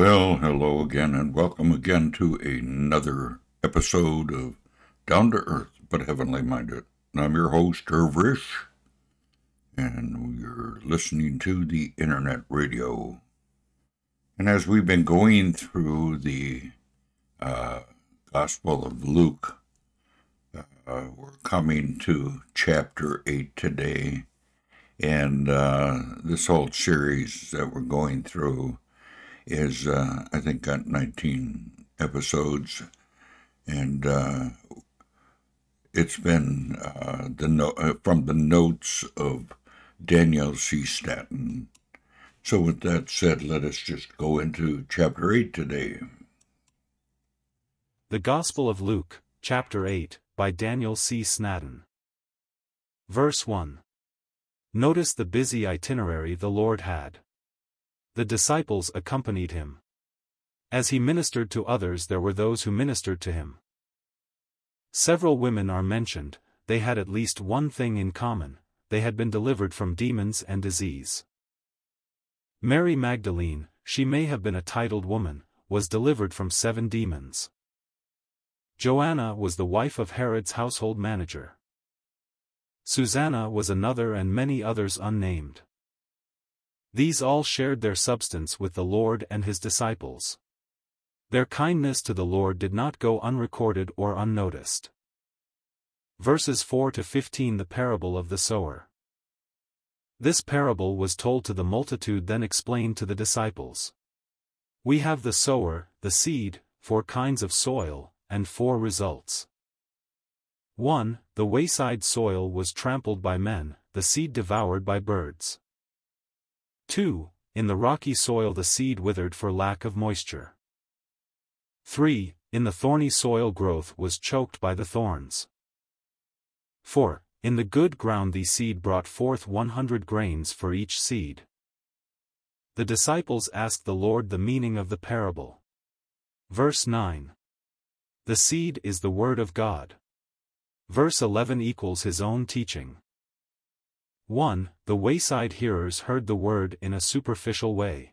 Well, hello again, and welcome again to another episode of Down to Earth, but Heavenly Minded. And I'm your host, Irv Risch, and you're listening to the internet radio. And as we've been going through the Gospel of Luke, we're coming to chapter 8 today, and this whole series that we're going through is, I think, got 19 episodes, and it's been from the notes of Daniel C. Snaddon. So with that said, let us just go into chapter 8 today. The Gospel of Luke, chapter 8, by Daniel C. Snaddon. Verse 1. Notice the busy itinerary the Lord had. The disciples accompanied him. As he ministered to others, there were those who ministered to him. Several women are mentioned. They had at least one thing in common: they had been delivered from demons and disease. Mary Magdalene, she may have been a titled woman, was delivered from 7 demons. Joanna was the wife of Herod's household manager. Susanna was another, and many others unnamed. These all shared their substance with the Lord and his disciples. Their kindness to the Lord did not go unrecorded or unnoticed. Verses 4 to 15. The parable of the sower. This parable was told to the multitude, then explained to the disciples. We have the sower, the seed, 4 kinds of soil, and 4 results. 1. The wayside soil was trampled by men, the seed devoured by birds. 2. In the rocky soil the seed withered for lack of moisture. 3. In the thorny soil growth was choked by the thorns. 4. In the good ground the seed brought forth 100 grains for each seed. The disciples asked the Lord the meaning of the parable. Verse 9. The seed is the word of God. Verse 11 equals his own teaching. 1. The wayside hearers heard the word in a superficial way.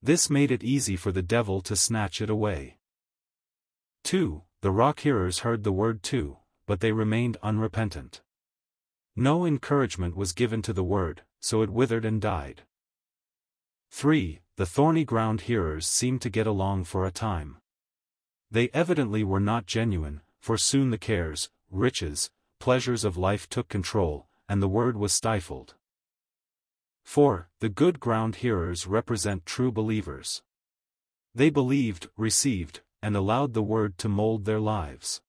This made it easy for the devil to snatch it away. 2. The rock hearers heard the word too, but they remained unrepentant. No encouragement was given to the word, so it withered and died. 3. The thorny ground hearers seemed to get along for a time. They evidently were not genuine, for soon the cares, riches, pleasures of life took control, and the word was stifled. 4. The good ground hearers represent true believers. They believed, received, and allowed the word to mold their lives.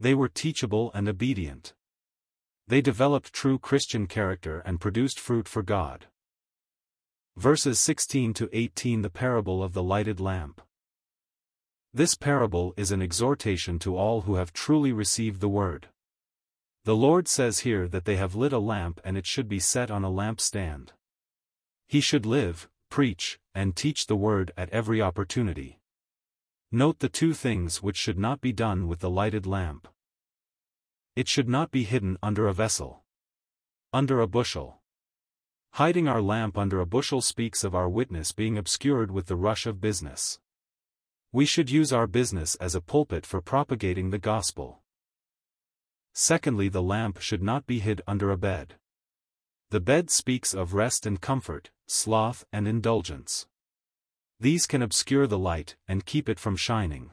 They were teachable and obedient. They developed true Christian character and produced fruit for God. Verses 16 to 18. The parable of the lighted lamp. This parable is an exhortation to all who have truly received the word. The Lord says here that they have lit a lamp and it should be set on a lampstand. He should live, preach, and teach the word at every opportunity. Note the 2 things which should not be done with the lighted lamp. It should not be hidden under a vessel. Under a bushel. Hiding our lamp under a bushel speaks of our witness being obscured with the rush of business. We should use our business as a pulpit for propagating the gospel. Secondly, the lamp should not be hid under a bed. The bed speaks of rest and comfort, sloth and indulgence. These can obscure the light and keep it from shining.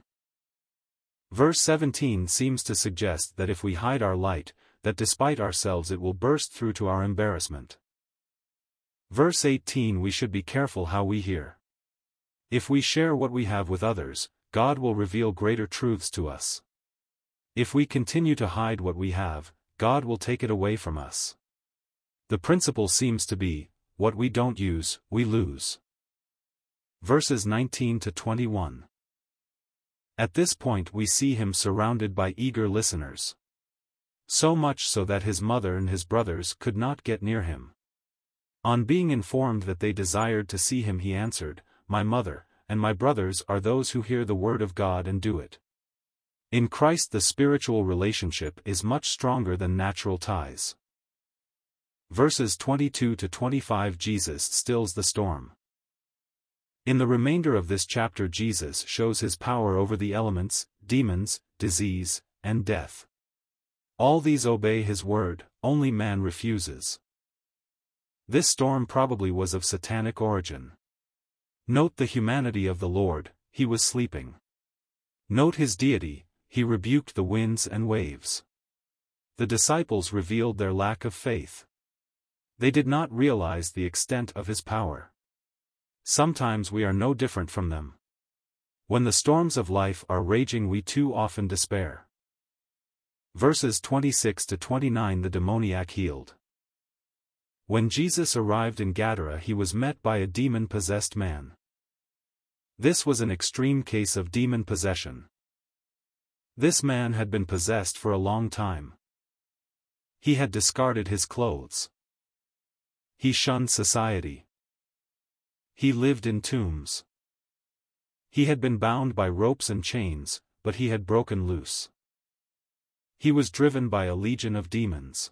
Verse 17 seems to suggest that if we hide our light, that despite ourselves it will burst through to our embarrassment. Verse 18, we should be careful how we hear. If we share what we have with others, God will reveal greater truths to us. If we continue to hide what we have, God will take it away from us. The principle seems to be, what we don't use, we lose. Verses 19 to 21. At this point we see him surrounded by eager listeners. So much so that his mother and his brothers could not get near him. On being informed that they desired to see him, he answered, "My mother and my brothers are those who hear the word of God and do it." In Christ the spiritual relationship is much stronger than natural ties. Verses 22 to 25. Jesus stills the storm. In the remainder of this chapter, Jesus shows his power over the elements, demons, disease, and death. All these obey his word, only man refuses. This storm probably was of satanic origin. Note the humanity of the Lord, he was sleeping. Note his deity, he rebuked the winds and waves. The disciples revealed their lack of faith. They did not realize the extent of his power. Sometimes we are no different from them. When the storms of life are raging, we too often despair. Verses 26 to 29, the demoniac healed. When Jesus arrived in Gadara, he was met by a demon-possessed man. This was an extreme case of demon possession. This man had been possessed for a long time. He had discarded his clothes. He shunned society. He lived in tombs. He had been bound by ropes and chains, but he had broken loose. He was driven by a legion of demons.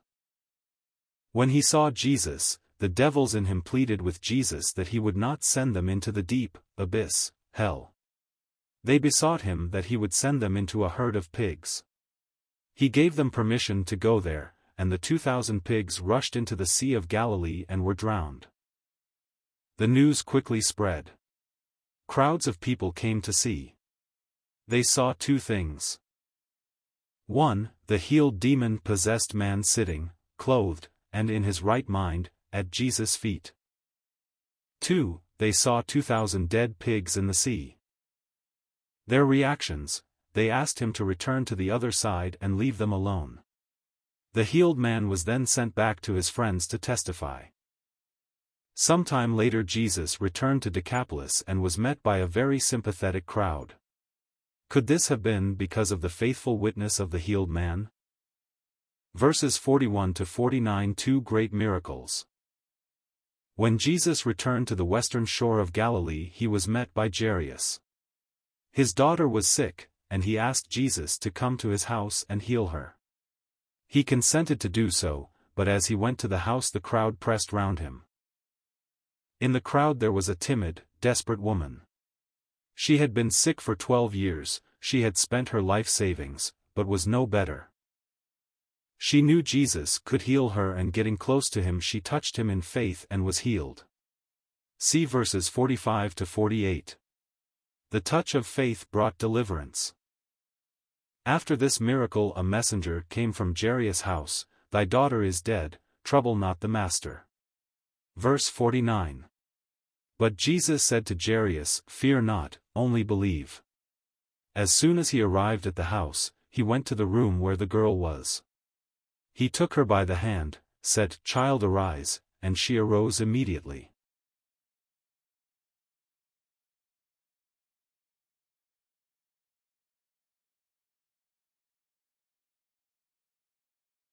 When he saw Jesus, the devils in him pleaded with Jesus that he would not send them into the deep abyss, hell. They besought him that he would send them into a herd of pigs. He gave them permission to go there, and the 2,000 pigs rushed into the Sea of Galilee and were drowned. The news quickly spread. Crowds of people came to see. They saw two things. One, the healed demon-possessed man sitting, clothed, and in his right mind, at Jesus' feet. Two, they saw 2,000 dead pigs in the sea. Their reactions, they asked him to return to the other side and leave them alone. The healed man was then sent back to his friends to testify. Sometime later, Jesus returned to Decapolis and was met by a very sympathetic crowd. Could this have been because of the faithful witness of the healed man? Verses 41 to 49, two great miracles. When Jesus returned to the western shore of Galilee, he was met by Jairus. His daughter was sick, and he asked Jesus to come to his house and heal her. He consented to do so, but as he went to the house, the crowd pressed round him. In the crowd there was a timid, desperate woman. She had been sick for 12 years, she had spent her life savings, but was no better. She knew Jesus could heal her, and getting close to him she touched him in faith and was healed. See verses 45 to 48. The touch of faith brought deliverance. After this miracle a messenger came from Jairus' house, "Thy daughter is dead, trouble not the master." Verse 49. But Jesus said to Jairus, "Fear not, only believe." As soon as he arrived at the house, he went to the room where the girl was. He took her by the hand, said, "Child, arise," and she arose immediately.